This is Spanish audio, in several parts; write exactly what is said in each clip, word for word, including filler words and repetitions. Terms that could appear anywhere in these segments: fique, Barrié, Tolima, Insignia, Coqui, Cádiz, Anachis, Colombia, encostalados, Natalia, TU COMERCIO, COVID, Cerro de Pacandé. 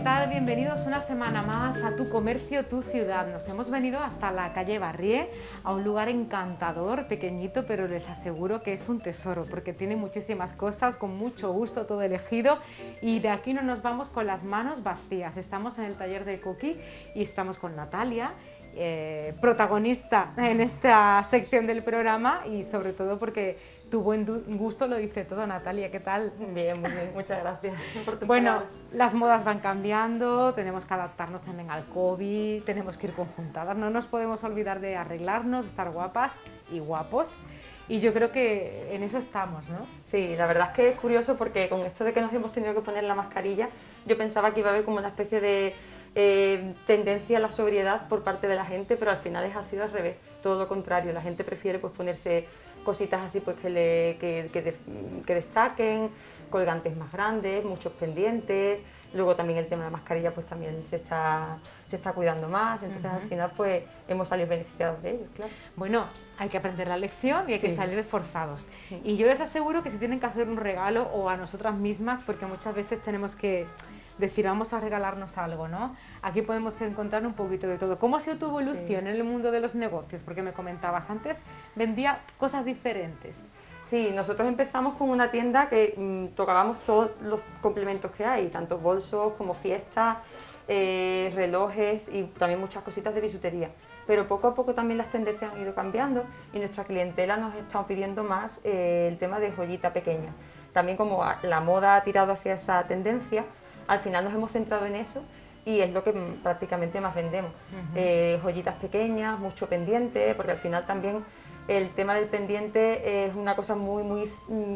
¿Qué tal? Bienvenidos una semana más a Tu Comercio, Tu Ciudad. Nos hemos venido hasta la calle Barrié, a un lugar encantador, pequeñito, pero les aseguro que es un tesoro, porque tiene muchísimas cosas, con mucho gusto todo elegido, y de aquí no nos vamos con las manos vacías. Estamos en el taller de Coqui y estamos con Natalia, eh, protagonista en esta sección del programa, y sobre todo porque tu buen gusto lo dice todo, Natalia. ¿Qué tal? Bien, muy bien, muchas gracias. Bueno, las modas van cambiando, tenemos que adaptarnos también al COVID, tenemos que ir conjuntadas, no nos podemos olvidar de arreglarnos, de estar guapas y guapos, y yo creo que en eso estamos, ¿no? Sí, la verdad es que es curioso porque con esto de que nos hemos tenido que poner la mascarilla, yo pensaba que iba a haber como una especie de eh, tendencia a la sobriedad por parte de la gente, pero al final ha sido al revés, todo lo contrario, la gente prefiere pues ponerse cositas así pues que, le, que, que, de, que destaquen, colgantes más grandes, muchos pendientes, luego también el tema de la mascarilla pues también se está, se está cuidando más, entonces uh-huh. al final pues hemos salido beneficiados de ello, claro. Bueno, hay que aprender la lección y hay sí. que salir esforzados. Sí. Y yo les aseguro que si tienen que hacer un regalo o a nosotras mismas, porque muchas veces tenemos que decir, vamos a regalarnos algo, ¿no? Aquí podemos encontrar un poquito de todo. ¿Cómo ha sido tu evolución sí. en el mundo de los negocios? Porque me comentabas antes, vendía cosas diferentes. Sí, nosotros empezamos con una tienda que mmm, tocábamos todos los complementos que hay, tanto bolsos como fiestas, eh, relojes y también muchas cositas de bisutería. Pero poco a poco también las tendencias han ido cambiando y nuestra clientela nos está pidiendo más eh, el tema de joyita pequeña. También como la moda ha tirado hacia esa tendencia, al final nos hemos centrado en eso y es lo que prácticamente más vendemos. Uh-huh. eh, joyitas pequeñas, mucho pendiente, porque al final también el tema del pendiente es una cosa muy, muy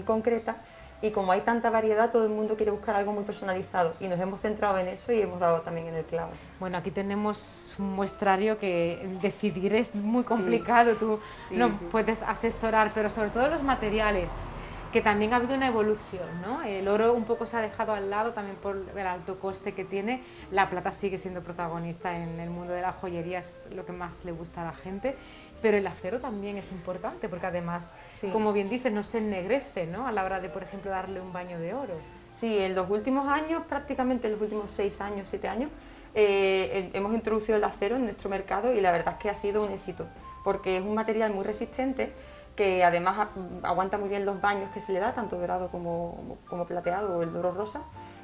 concreta y como hay tanta variedad, todo el mundo quiere buscar algo muy personalizado y nos hemos centrado en eso y hemos dado también en el clavo. Bueno, aquí tenemos un muestrario que decidir es muy complicado, sí. tú sí, no sí. puedes asesorar, pero sobre todo los materiales, que también ha habido una evolución, ¿no? El oro un poco se ha dejado al lado también por el alto coste que tiene, la plata sigue siendo protagonista en el mundo de la joyería, es lo que más le gusta a la gente, pero el acero también es importante porque además, sí. como bien dices, no se ennegrece, ¿no? A la hora de, por ejemplo, darle un baño de oro. Sí, en los últimos años, prácticamente en los últimos seis años, siete años, eh, hemos introducido el acero en nuestro mercado y la verdad es que ha sido un éxito, porque es un material muy resistente, que además aguanta muy bien los baños que se le da, tanto dorado como, como plateado o el oro rosa,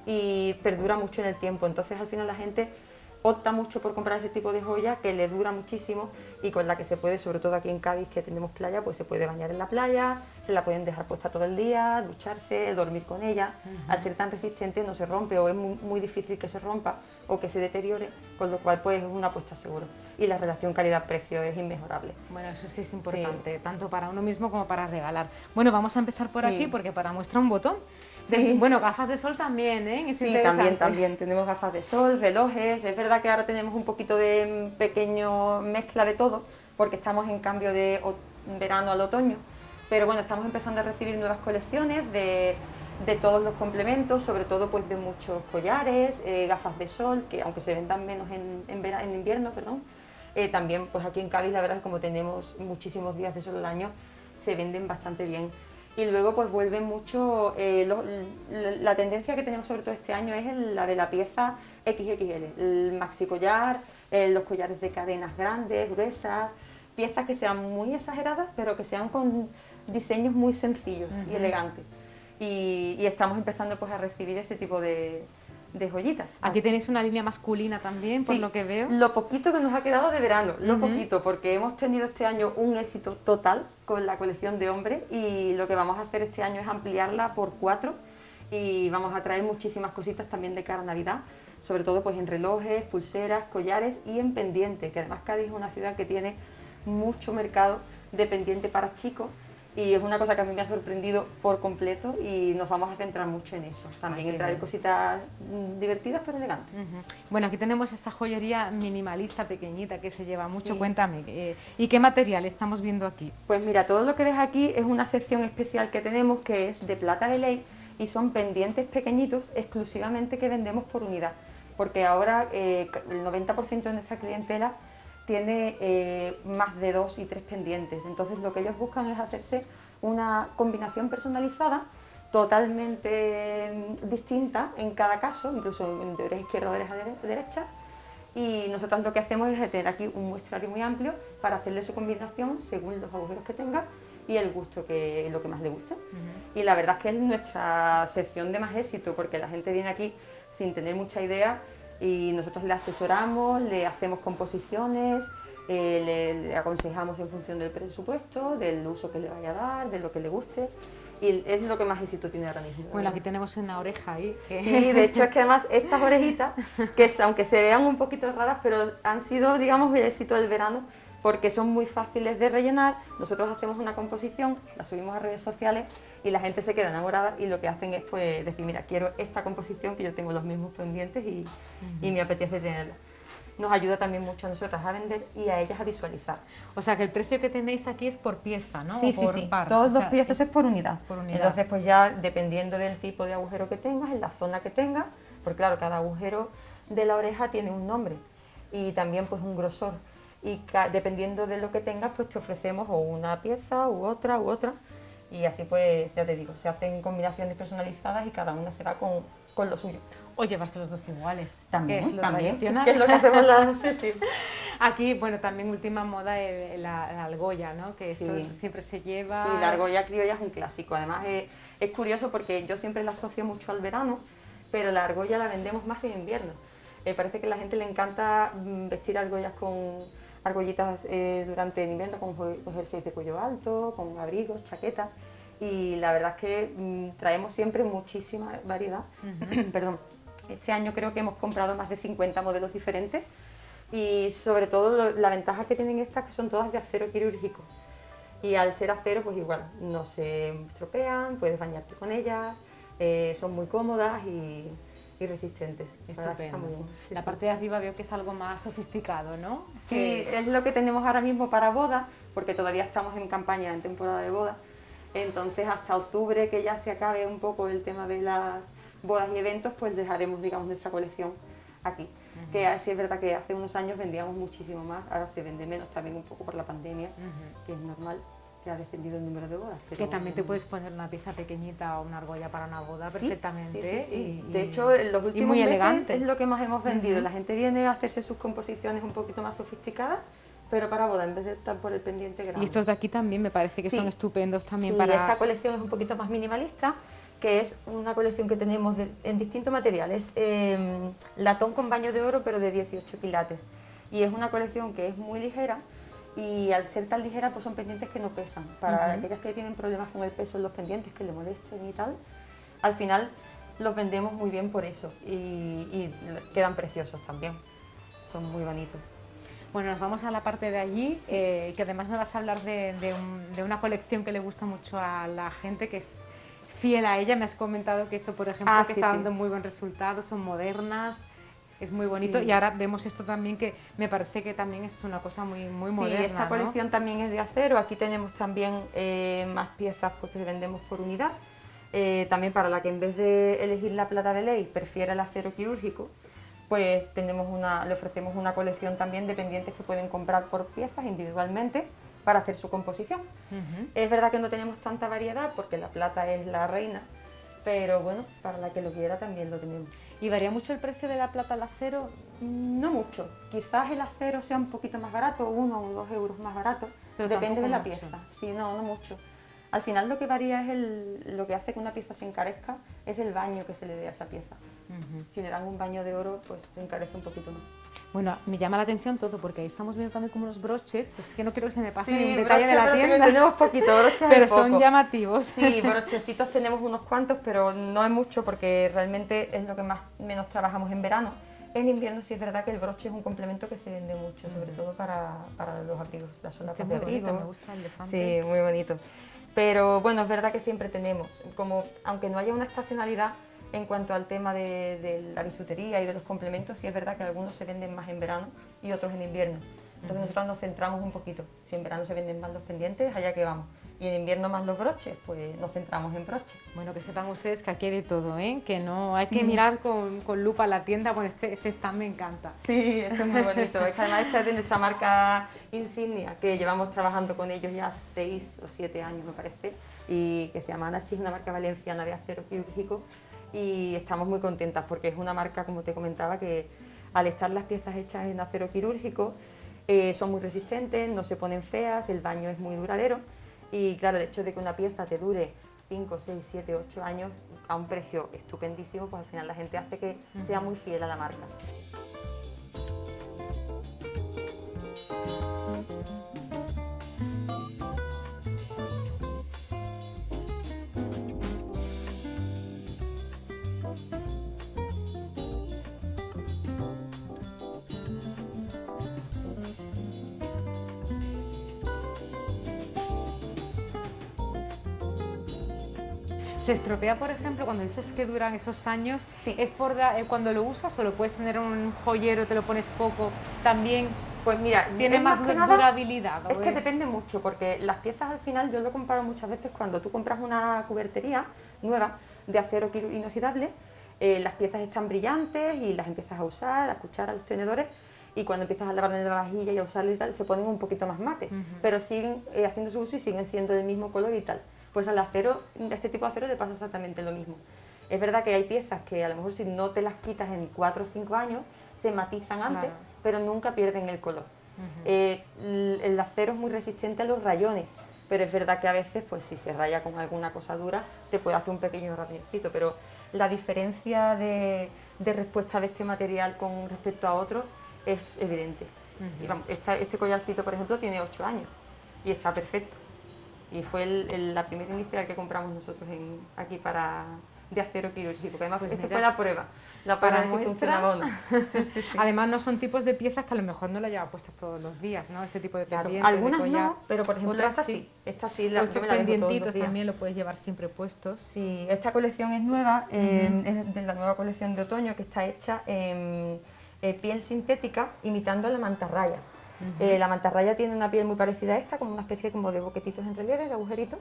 y perdura mucho en el tiempo, entonces al final la gente opta mucho por comprar ese tipo de joya que le dura muchísimo y con la que se puede, sobre todo aquí en Cádiz que tenemos playa, pues se puede bañar en la playa, se la pueden dejar puesta todo el día, ducharse, dormir con ella, uh-huh. al ser tan resistente no se rompe o es muy, muy difícil que se rompa o que se deteriore, con lo cual pues es una apuesta segura. Y la relación calidad-precio es inmejorable. Bueno, eso sí es importante, sí. tanto para uno mismo como para regalar. Bueno, vamos a empezar por sí. aquí, porque para muestra un botón. Sí. Bueno, gafas de sol también, ¿eh? Es sí, también, también. Tenemos gafas de sol, relojes. Es verdad que ahora tenemos un poquito de pequeño mezcla de todo, porque estamos en cambio de verano al otoño. Pero bueno, estamos empezando a recibir nuevas colecciones de, de todos los complementos, sobre todo pues de muchos collares, eh, gafas de sol, que aunque se vendan menos en, en, vera, en invierno, perdón, Eh, también pues aquí en Cádiz la verdad es que como tenemos muchísimos días de sol al año se venden bastante bien y luego pues vuelve mucho eh, lo, la, la tendencia que tenemos sobre todo este año es el, la de la pieza equis equis ele, el maxi collar, eh, los collares de cadenas grandes, gruesas, piezas que sean muy exageradas pero que sean con diseños muy sencillos uh-huh. y elegantes y, y estamos empezando pues a recibir ese tipo de de joyitas. Aquí tenéis una línea masculina también, por sí, lo que veo. Lo poquito que nos ha quedado de verano, lo uh-huh. poquito, porque hemos tenido este año un éxito total con la colección de hombres y lo que vamos a hacer este año es ampliarla por cuatro y vamos a traer muchísimas cositas también de cara a Navidad, sobre todo pues en relojes, pulseras, collares y en pendiente, que además Cádiz es una ciudad que tiene mucho mercado de pendiente para chicos. Y es una cosa que a mí me ha sorprendido por completo y nos vamos a centrar mucho en eso. También en traer cositas divertidas pero elegantes. Uh-huh. Bueno, aquí tenemos esta joyería minimalista pequeñita que se lleva mucho. Sí. Cuéntame, eh, ¿y qué material estamos viendo aquí? Pues mira, todo lo que ves aquí es una sección especial que tenemos que es de plata de ley y son pendientes pequeñitos exclusivamente que vendemos por unidad. Porque ahora eh, el noventa por ciento de nuestra clientela tiene eh, más de dos y tres pendientes, entonces lo que ellos buscan es hacerse una combinación personalizada totalmente distinta en cada caso, incluso de oreja izquierda o de oreja derecha, y nosotros lo que hacemos es tener aquí un muestrario muy amplio para hacerle su combinación según los agujeros que tenga y el gusto que lo que más le guste. Uh-huh. Y la verdad es que es nuestra sección de más éxito, porque la gente viene aquí sin tener mucha idea y nosotros le asesoramos, le hacemos composiciones, eh, le, le aconsejamos en función del presupuesto, del uso que le vaya a dar, de lo que le guste. Y es lo que más éxito tiene ahora mismo. Bueno, aquí tenemos una oreja ahí. ¿eh? Sí, de hecho es que además estas orejitas, que aunque se vean un poquito raras, pero han sido, digamos, el éxito del verano, porque son muy fáciles de rellenar. Nosotros hacemos una composición, la subimos a redes sociales y la gente se queda enamorada y lo que hacen es pues decir, mira, quiero esta composición, que yo tengo los mismos pendientes y, uh-huh. y me apetece tenerla. Nos ayuda también mucho a nosotras a vender y a ellas a visualizar. O sea que el precio que tenéis aquí es por pieza, ¿no? Sí, o sí, por sí. Par. Todos o sea, los piezas es, es por unidad. por unidad. Entonces pues ya dependiendo del tipo de agujero que tengas, en la zona que tengas, porque claro, cada agujero de la oreja tiene un nombre y también pues un grosor. Y dependiendo de lo que tengas pues te ofrecemos o una pieza u otra u otra. Y así pues, ya te digo, se hacen combinaciones personalizadas y cada una se va con, con lo suyo. O llevarse los dos iguales, también, que es lo también, tradicional. Que es lo que hacemos la... sí, sí. Aquí, bueno, también última moda el, la, la argolla, ¿no? Que sí. Eso siempre se lleva... Sí, la argolla criolla es un clásico. Además es, es curioso porque yo siempre la asocio mucho al verano, pero la argolla la vendemos más en invierno. Eh, parece que a la gente le encanta vestir argollas con argollitas eh, durante el invierno, con, con jerseys de cuello alto, con abrigos, chaquetas. Y la verdad es que mmm, traemos siempre muchísima variedad. Uh-huh. Perdón. Este año creo que hemos comprado más de cincuenta modelos diferentes y sobre todo lo, la ventaja que tienen estas que son todas de acero quirúrgico y al ser acero pues igual no se estropean, puedes bañarte con ellas, eh, son muy cómodas y, y resistentes. Estupendo. Muy bien. Sí, la sí. parte de arriba veo que es algo más sofisticado, ¿no? Sí, que... es lo que tenemos ahora mismo para bodas, porque todavía estamos en campaña, en temporada de bodas, entonces hasta octubre que ya se acabe un poco el tema de las bodas y eventos, pues dejaremos, digamos, nuestra colección aquí. Uh-huh. Que sí es verdad que hace unos años vendíamos muchísimo más, ahora se vende menos también un poco por la pandemia, uh-huh. que es normal, que ha descendido el número de bodas. Pero que también te puedes poner una pieza pequeñita o una argolla para una boda, ¿sí? Perfectamente. Sí, sí, sí. Y, de hecho, en los últimos muy meses es lo que más hemos vendido. Uh-huh. La gente viene a hacerse sus composiciones un poquito más sofisticadas, pero para boda, en vez de estar por el pendiente grande. Y estos de aquí también me parece que sí. son estupendos también sí, para... esta colección es un poquito más minimalista, que es una colección que tenemos de, en distintos materiales, eh, latón con baño de oro pero de dieciocho quilates, y es una colección que es muy ligera y al ser tan ligera pues son pendientes que no pesan, para uh-huh. aquellas que tienen problemas con el peso en los pendientes, que le molesten y tal, al final los vendemos muy bien por eso y, y quedan preciosos también, son muy bonitos. Bueno, nos vamos a la parte de allí, sí. eh, que además nos vas a hablar de, de, un, de una colección que le gusta mucho a la gente, que es fiel a ella. Me has comentado que esto, por ejemplo, ah, que sí, está sí. dando muy buen resultado, son modernas, es muy bonito, sí. y ahora vemos esto también, que me parece que también es una cosa muy, muy sí, moderna. Esta colección, ¿no?, también es de acero. Aquí tenemos también eh, más piezas pues, que vendemos por unidad, eh, también para la que en vez de elegir la plata de ley prefiera el acero quirúrgico, pues tenemos una, le ofrecemos una colección también de pendientes que pueden comprar por piezas individualmente, para hacer su composición. Uh-huh. Es verdad que no tenemos tanta variedad porque la plata es la reina, pero bueno, para la que lo quiera también lo tenemos. ¿Y varía mucho el precio de la plata al acero? No mucho, quizás el acero sea un poquito más barato, uno o dos euros más barato, pero depende de la mucho. pieza, sí, no, no mucho. Al final lo que varía es el, lo que hace que una pieza se encarezca, es el baño que se le dé a esa pieza. Uh-huh. Si le dan un baño de oro, pues se encarece un poquito más. Bueno, me llama la atención todo, porque ahí estamos viendo también como los broches, es que no quiero que se me pase sí, un detalle broche, de la tienda. Tenemos poquito, broches pero son poco. llamativos. Sí, brochecitos tenemos unos cuantos, pero no es mucho porque realmente es lo que más menos trabajamos en verano. En invierno sí es verdad que el broche es un complemento que se vende mucho, mm. sobre todo para, para los abrigos, las solapas de abrigos. Me gusta el elefante. Sí, muy bonito. Pero bueno, es verdad que siempre tenemos, como aunque no haya una estacionalidad, en cuanto al tema de, de la bisutería y de los complementos, sí es verdad que algunos se venden más en verano y otros en invierno. Entonces uh-huh. nosotros nos centramos un poquito. Si en verano se venden más los pendientes, allá que vamos. y en invierno más los broches, pues nos centramos en broches. Bueno, que sepan ustedes que aquí hay de todo, ¿eh? Que no hay sí. que mirar con, con lupa la tienda, bueno, este, este stand me encanta. Sí, este es muy bonito, es que además esta es de nuestra marca Insignia, que llevamos trabajando con ellos ya seis o siete años, me parece, y que se llama Anachis, una marca valenciana de acero quirúrgico, y estamos muy contentas porque es una marca, como te comentaba, que al estar las piezas hechas en acero quirúrgico, Eh, son muy resistentes, no se ponen feas, el baño es muy duradero y claro, el hecho de que una pieza te dure cinco, seis, siete, ocho años a un precio estupendísimo, pues al final la gente hace que uh-huh. sea muy fiel a la marca. ¿Se estropea, por ejemplo, cuando dices que duran esos años? Sí. ¿Es por da, eh, cuando lo usas o lo puedes tener en un joyero, te lo pones poco? También pues mira, tiene más, más du nada, durabilidad. Es, es que depende mucho, porque las piezas al final, yo lo comparo muchas veces cuando tú compras una cubertería nueva de acero inoxidable, eh, las piezas están brillantes y las empiezas a usar, a cuchara, a los tenedores, y cuando empiezas a lavar en la vajilla y a usarles tal, se ponen un poquito más mate, uh-huh. pero siguen eh, haciendo su uso y siguen siendo del mismo color y tal. Pues al acero, este tipo de acero le pasa exactamente lo mismo. Es verdad que hay piezas que a lo mejor si no te las quitas en cuatro o cinco años, se matizan antes, claro. pero nunca pierden el color. Uh-huh. eh, el acero es muy resistente a los rayones, pero es verdad que a veces, pues si se raya con alguna cosa dura, te puede hacer un pequeño rayoncito, pero la diferencia de, de respuesta de este material con respecto a otro es evidente. Uh-huh. Y vamos, esta, este collarcito, por ejemplo, tiene ocho años y está perfecto. Y fue el, el, la primera inicial que compramos nosotros en, aquí para de acero quirúrgico, que además pues esta fue la prueba, la para muestra. Sí, sí, sí. Además no son tipos de piezas que a lo mejor no la lleva puesta todos los días, ¿no? Este tipo de pendientes, claro, algunas de collar, no, pero por ejemplo otras esta sí, sí. Esta sí la, estos pendientitos la también lo puedes llevar siempre puestos. Sí, esta colección es nueva, eh, uh-huh. es de la nueva colección de otoño que está hecha en eh, piel sintética imitando a la mantarraya. Uh-huh. eh, la mantarraya tiene una piel muy parecida a esta, como una especie como de boquetitos en relieve, de agujeritos,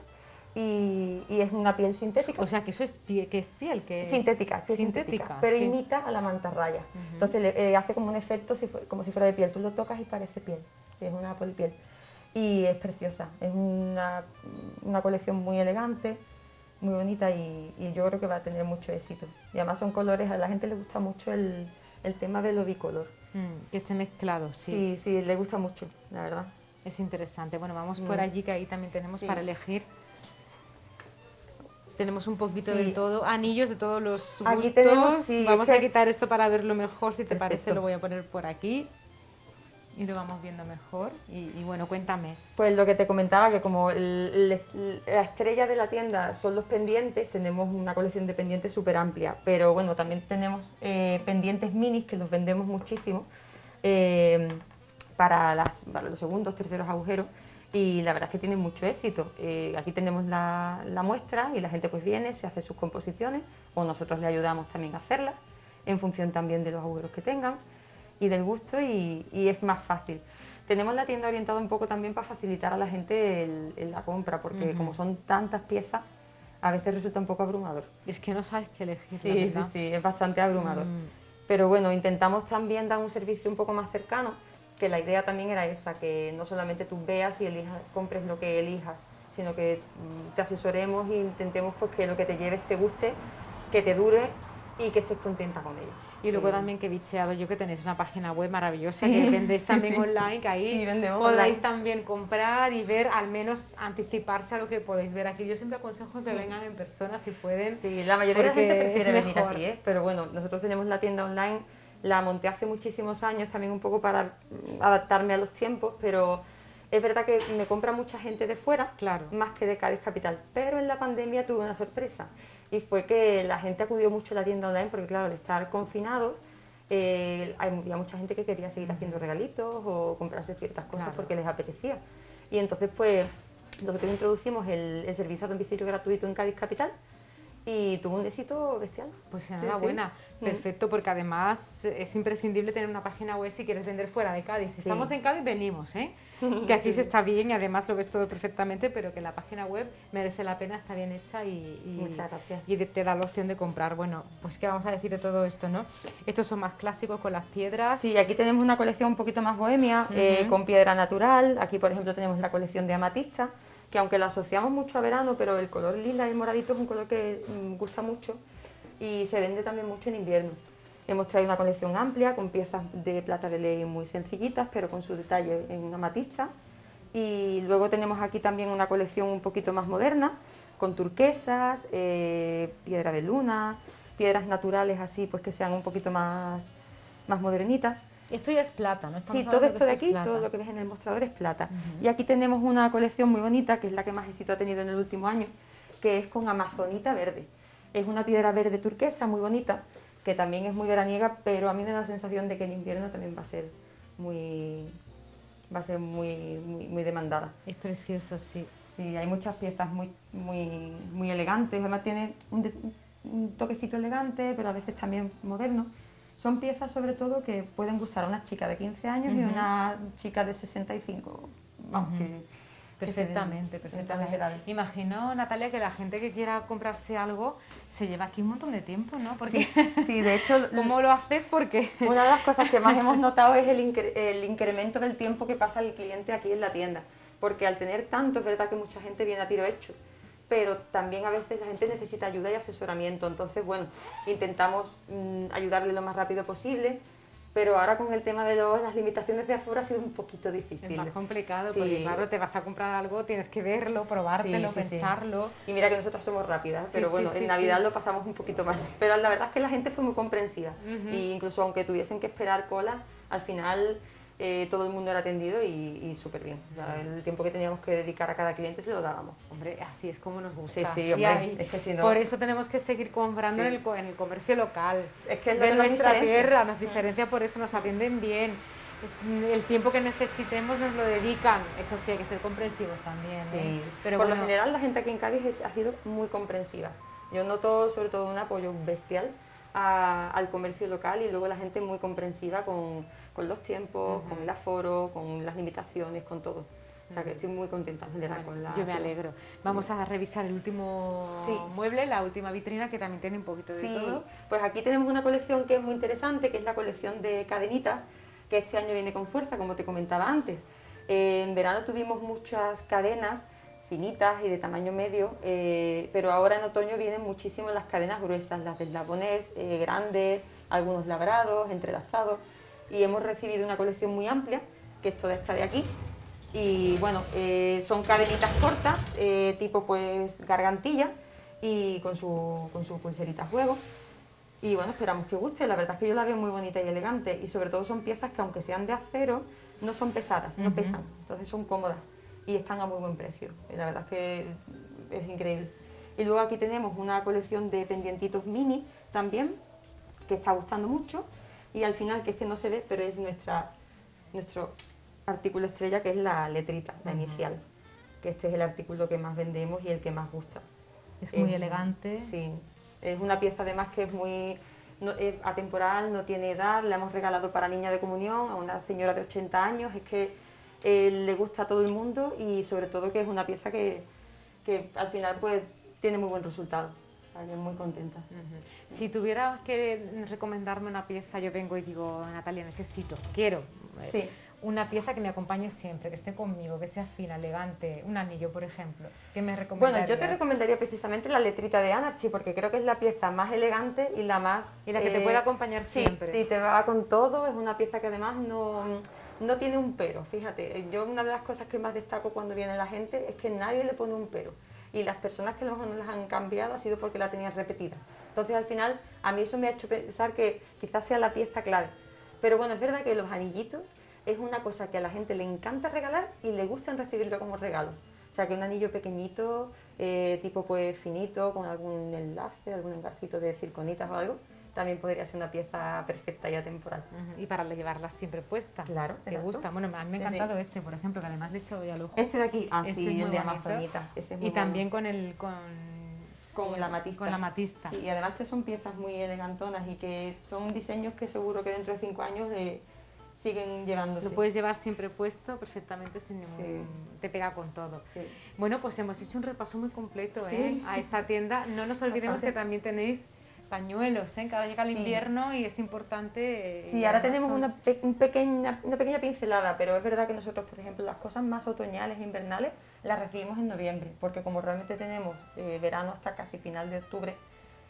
y, y es una piel sintética. O sea, que eso es, pie, que es piel, que es sintética, que sintética, sintética, pero sí. imita a la mantarraya. Uh-huh. Entonces le, eh, hace como un efecto si, como si fuera de piel, tú lo tocas y parece piel, es una polipiel. Y es preciosa, es una, una colección muy elegante, muy bonita y, y yo creo que va a tener mucho éxito. Y además son colores, a la gente le gusta mucho el, el tema de lo bicolor. Mm, que esté mezclado, sí. Sí, sí, le gusta mucho, la verdad. Es interesante. Bueno, vamos mm. por allí, que ahí también tenemos sí. para elegir. Tenemos un poquito sí. de todo, anillos de todos los aquí gustos. Tenemos, sí, vamos es que... a quitar esto para verlo mejor, si te Perfecto. Parece, lo voy a poner por aquí. Y lo vamos viendo mejor. Y, y bueno, cuéntame. Pues lo que te comentaba, que como el, el, la estrella de la tienda son los pendientes, tenemos una colección de pendientes súper amplia. Pero bueno, también tenemos eh, pendientes minis, que los vendemos muchísimo, eh, para, las, para los segundos, terceros agujeros. Y la verdad es que tienen mucho éxito. Eh, aquí tenemos la, la muestra y la gente pues viene, se hace sus composiciones, o nosotros le ayudamos también a hacerlas, en función también de los agujeros que tengan y del gusto, y, y es más fácil. Tenemos la tienda orientada un poco también para facilitar a la gente el, el la compra, porque uh-huh. como son tantas piezas, a veces resulta un poco abrumador. Es que no sabes qué elegir. Sí, sí, sí, es bastante abrumador. Mm. Pero bueno, intentamos también dar un servicio un poco más cercano, que la idea también era esa, que no solamente tú veas y elijas, compres lo que elijas, sino que te asesoremos e intentemos pues, que lo que te lleves te guste, que te dure y que estés contenta con ello. Y luego también que he bicheado yo que tenéis una página web maravillosa sí, que vendéis también sí, online, que ahí sí, podáis online. También comprar y ver, al menos anticiparse a lo que podéis ver aquí. Yo siempre aconsejo que vengan en persona si pueden. Sí, la mayoría de la gente prefiere venir aquí, ¿eh? Pero bueno, nosotros tenemos la tienda online, la monté hace muchísimos años también un poco para adaptarme a los tiempos, pero es verdad que me compra mucha gente de fuera, claro. más que de Cádiz capital, pero en la pandemia tuve una sorpresa. Y fue que la gente acudió mucho a la tienda online porque, claro, al estar confinado, eh, había mucha gente que quería seguir haciendo regalitos o comprarse ciertas cosas claro. porque les apetecía. Y entonces, pues, nosotros introducimos el, el servicio a domicilio gratuito en Cádiz capital y, y tuvo un éxito bestial. Pues enhorabuena, sí. Perfecto, porque además es imprescindible tener una página web si quieres vender fuera de Cádiz. Si sí. estamos en Cádiz, venimos, ¿eh? Que aquí se está bien y además lo ves todo perfectamente, pero que la página web merece la pena, está bien hecha y, y, muchas gracias. Y te da la opción de comprar. Bueno, pues qué vamos a decir de todo esto, ¿no? Estos son más clásicos con las piedras. Sí, aquí tenemos una colección un poquito más bohemia, uh-huh. eh, con piedra natural. Aquí, por ejemplo, tenemos la colección de amatista, que aunque la asociamos mucho a verano, pero el color lila y moradito es un color que mm, gusta mucho y se vende también mucho en invierno. Hemos traído una colección amplia con piezas de plata de ley muy sencillitas, pero con su detalle en amatista. Y luego tenemos aquí también una colección un poquito más moderna, con turquesas, eh, piedra de luna, piedras naturales así, pues que sean un poquito más, más modernitas. Esto ya es plata, ¿no? Estamos sí, todo esto de aquí, todo lo que ves en el mostrador es plata. Uh-huh. Y aquí tenemos una colección muy bonita, que es la que más éxito ha tenido en el último año, que es con amazonita verde. Es una piedra verde turquesa muy bonita, que también es muy veraniega, pero a mí me da la sensación de que en invierno también va a ser muy, va a ser muy, muy, muy demandada. Es precioso, sí. Sí, hay muchas piezas muy, muy, muy elegantes, además tiene un, de, un toquecito elegante, pero a veces también moderno. Son piezas sobre todo que pueden gustar a una chica de quince años uh-huh. y a una chica de sesenta y cinco, vamos, uh-huh. que, perfectamente, que perfectamente. perfectamente. Imagino, Natalia, que la gente que quiera comprarse algo se lleva aquí un montón de tiempo, ¿no? Porque sí, sí, de hecho, ¿cómo lo haces? Porque una de las cosas que más hemos notado es el, incre el incremento del tiempo que pasa el cliente aquí en la tienda, porque al tener tanto, es verdad que mucha gente viene a tiro hecho, pero también a veces la gente necesita ayuda y asesoramiento, entonces bueno, intentamos mmm, ayudarle lo más rápido posible, pero ahora con el tema de los, las limitaciones de afuera ha sido un poquito difícil. Es más complicado, sí. Porque claro, te vas a comprar algo, tienes que verlo, probártelo, sí, sí, pensarlo... Sí. Y mira que nosotras somos rápidas, sí, pero bueno, sí, sí, en Navidad sí. lo pasamos un poquito más, pero la verdad es que la gente fue muy comprensiva, uh-huh. y incluso aunque tuviesen que esperar cola, al final... Eh, todo el mundo era atendido y, y súper bien. O sea, el tiempo que teníamos que dedicar a cada cliente se lo dábamos. Hombre, así es como nos gusta. Sí, sí, hombre, hay, es que si no... Por eso tenemos que seguir comprando sí. en, el, en el comercio local, es que es lo de que nuestra nos tierra, nos diferencia, por eso nos atienden bien. El tiempo que necesitemos nos lo dedican, eso sí, hay que ser comprensivos también. Sí. ¿eh? Pero por bueno... lo general la gente aquí en Cádiz es, ha sido muy comprensiva. Yo noto sobre todo un apoyo bestial a, al comercio local y luego la gente muy comprensiva con... con los tiempos, uh-huh. con el aforo, con las limitaciones, con todo. O sea que estoy muy contenta en general con la... Yo me alegro. Vamos a revisar el último sí. mueble, la última vitrina, que también tiene un poquito de sí. todo. Pues aquí tenemos una colección que es muy interesante, que es la colección de cadenitas, que este año viene con fuerza, como te comentaba antes. Eh, en verano tuvimos muchas cadenas finitas y de tamaño medio, eh, pero ahora en otoño vienen muchísimo las cadenas gruesas, las del labonés, eh, grandes, algunos labrados, entrelazados... y hemos recibido una colección muy amplia, que es toda esta de aquí, y bueno, eh, son cadenitas cortas, eh, tipo pues gargantilla, y con su, con su pulserita juego, y bueno, esperamos que guste, la verdad es que yo la veo muy bonita y elegante, y sobre todo son piezas que aunque sean de acero, no son pesadas, no uh-huh. pesan, entonces son cómodas, y están a muy buen precio, la verdad es que es increíble. Y luego aquí tenemos una colección de pendientitos mini también, que está gustando mucho, y al final, que es que no se ve, pero es nuestra, nuestro artículo estrella, que es la letrita, la uh-huh. inicial, que este es el artículo que más vendemos y el que más gusta. Es, es muy elegante. Sí, es una pieza además que es muy no, es atemporal, no tiene edad, la hemos regalado para niña de comunión, a una señora de ochenta años, es que eh, le gusta a todo el mundo y sobre todo que es una pieza que, que al final pues tiene muy buen resultado. Yo muy contenta. Uh-huh. Si tuvieras que recomendarme una pieza, yo vengo y digo, Natalia, necesito, quiero sí. una pieza que me acompañe siempre, que esté conmigo, que sea fina, elegante, un anillo, por ejemplo. ¿Qué me recomendarías? Bueno, yo te recomendaría precisamente la letrita de Anachis, porque creo que es la pieza más elegante y la más... Y la que eh, te puede acompañar sí, siempre. Sí, te va con todo, es una pieza que además no, no tiene un pero, fíjate. Yo una de las cosas que más destaco cuando viene la gente es que nadie le pone un pero. Y las personas que a lo mejor no las han cambiado ha sido porque la tenían repetida. Entonces al final a mí eso me ha hecho pensar que quizás sea la pieza clave. Pero bueno, es verdad que los anillitos es una cosa que a la gente le encanta regalar y le gustan recibirlo como regalo. O sea que un anillo pequeñito, eh, tipo pues finito, con algún enlace, algún engarcito de circonitas o algo, también podría ser una pieza perfecta y atemporal. Uh-huh. Y para llevarla siempre puesta. Claro. Te gusta. Bueno, a mí me ha encantado sí, sí. este, por ejemplo, que además le he hecho hoy al ojo. Este de aquí. Ah, sí, el de amazonita. Ese es muy y bueno. también con el... Con... Con la matista. Con la matista. Sí, y además que son piezas muy elegantonas y que son diseños que seguro que dentro de cinco años de, siguen llevándose. Lo puedes llevar siempre puesto perfectamente, sin ningún, sí. te pega con todo. Sí. Bueno, pues hemos hecho un repaso muy completo, sí. ¿eh? a esta tienda. No nos olvidemos Bastante. que también tenéis pañuelos, ¿eh? que ahora llega el sí. invierno y es importante... Eh, sí, ahora tenemos una, pe un pequeña, una pequeña pincelada, pero es verdad que nosotros, por ejemplo, las cosas más otoñales e invernales las recibimos en noviembre, porque como realmente tenemos eh, verano hasta casi final de octubre,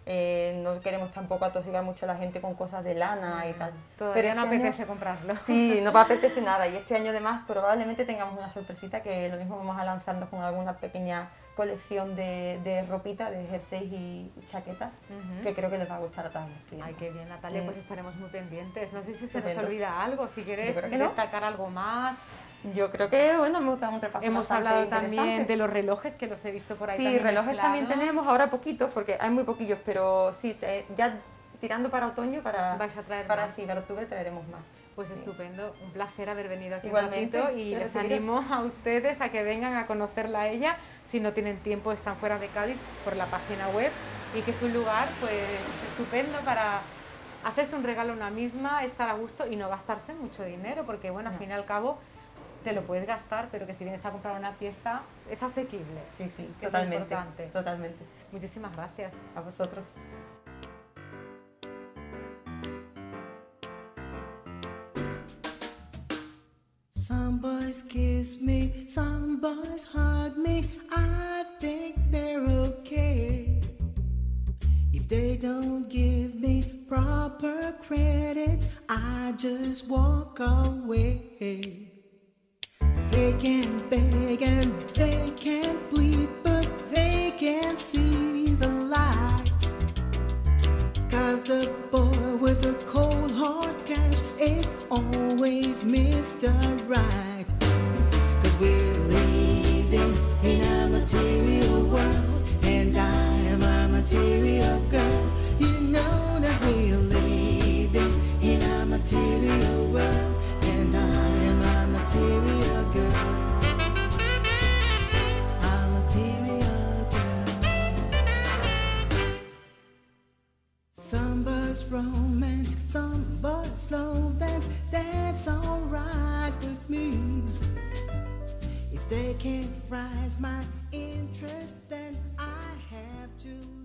eh, no queremos tampoco atosigar mucho a la gente con cosas de lana mm, y tal. Todavía pero no este apetece año, comprarlo. Sí, no apetece nada, y este año además probablemente tengamos una sorpresita, que lo mismo vamos a lanzarnos con alguna pequeña colección de, de ropita, de jerseys y chaquetas, uh-huh. que creo que les va a gustar a todos. Ay, qué bien, Natalia, mm. pues estaremos muy pendientes. No sé si se nos olvida algo, si quieres destacar no. algo más. Yo creo que, bueno, me gusta un repaso. Hemos hablado también de los relojes, que los he visto por ahí. Sí, también relojes mezclados. También tenemos ahora poquitos, porque hay muy poquillos, pero sí, te, ya tirando para otoño, para, vais a traer para, sí, para octubre traeremos más. Pues sí. estupendo, un placer haber venido aquí Igualmente, un ratito y les animo a ustedes a que vengan a conocerla a ella. Si no tienen tiempo, están fuera de Cádiz, por la página web, y que es un lugar pues estupendo para hacerse un regalo a una misma, estar a gusto y no gastarse mucho dinero, porque bueno, no. al fin y al cabo te lo puedes gastar, pero que si vienes a comprar una pieza es asequible. Sí, sí, es totalmente, importante. totalmente. Muchísimas gracias. A vosotros. Some boys kiss me, some boys hug me, I think they're okay. If they don't give me proper credit, I just walk away. They can beg and they can plead, but they can't see the light. 'Cause the boy with a cold hard cash is always Mister Right. 'Cause we're living in a material world, and I am a material girl. You know that we're living in a material world, and I am a material girl. I'm a material girl. Some buzz romance, some buzz slow dance, that's alright with me. If they can't rise my interest, then I have to